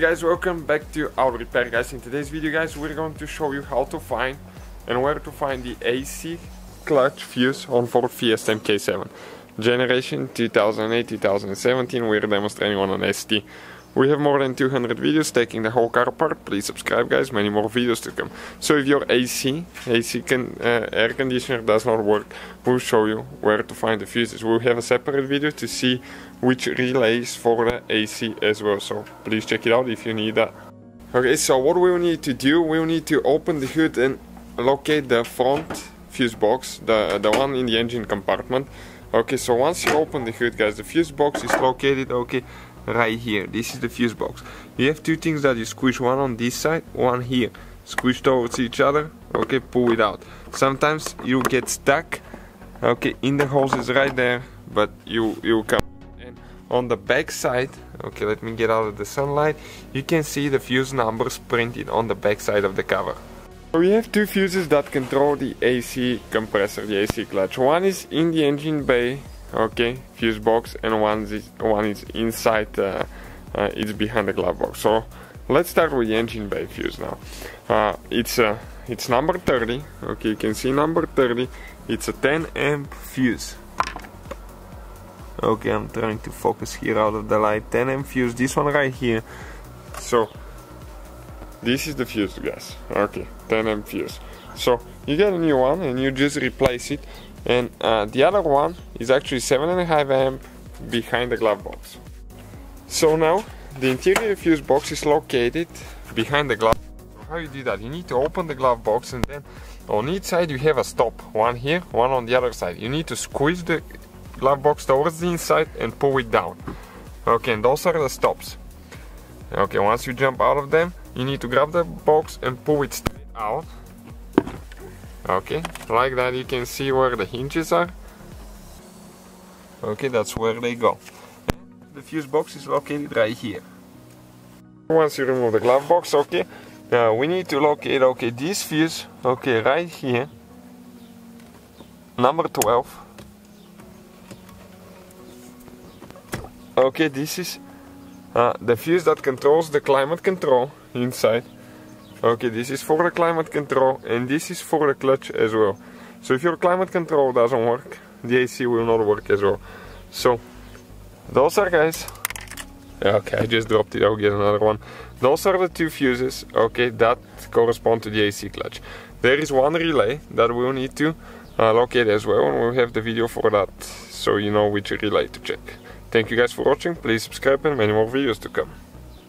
guys, welcome back to our repair, guys. In today's video, guys, we're going to show you how to find and where to find the AC clutch fuse on Ford Fiesta MK7 generation 2008-2017. We're demonstrating on an ST. We have more than 200 videos taking the whole car apart. Please subscribe, guys, many more videos to come. So if your air conditioner does not work, we'll show you where to find the fuses. We'll have a separate video to see which relays for the AC as well, so please check it out if you need that. Okay, so what we'll need to do, we'll need to open the hood and locate the front fuse box, the one in the engine compartment. Okay, so once you open the hood, guys, the fuse box is located, okay, right here. This is the fuse box. You have two things that you squish, one on this side, one here. Squish towards each other, okay, pull it out. Sometimes you get stuck, okay, in the hose is right there, but you come. And on the back side, okay, let me get out of the sunlight, you can see the fuse numbers printed on the back side of the cover. We have two fuses that control the AC compressor, the AC clutch. One is in the engine bay, okay, fuse box, and one is inside, it's behind the glove box. So let's start with the engine bay fuse now. It's number 30, okay, you can see number 30, it's a 10 amp fuse. Okay, I'm trying to focus here out of the light. 10 amp fuse, this one right here. So this is the fuse, guys, okay, 10 amp fuse. So you get a new one and you just replace it. And the other one is actually 7.5 amp behind the glove box. So now the interior fuse box is located behind the glove box. How you do that? You need to open the glove box, and then on each side you have a stop. One here, one on the other side. You need to squeeze the glove box towards the inside and pull it down. Okay, and those are the stops. Okay, once you jump out of them, you need to grab the box and pull it straight out. Okay, like that. You can see where the hinges are. Okay, that's where they go. The fuse box is located right here. Once you remove the glove box, okay, now we need to locate, okay, this fuse, okay, right here, number 12. Okay, this is the fuse that controls the climate control inside. Okay, this is for the climate control, and this is for the clutch as well. So if your climate control doesn't work, the AC will not work as well. So those are, guys, okay, I just dropped it, I'll get another one. Those are the two fuses, okay, that correspond to the AC clutch. There is one relay that we'll need to locate as well, and we'll have the video for that, so you know which relay to check. Thank you guys for watching, please subscribe, and many more videos to come.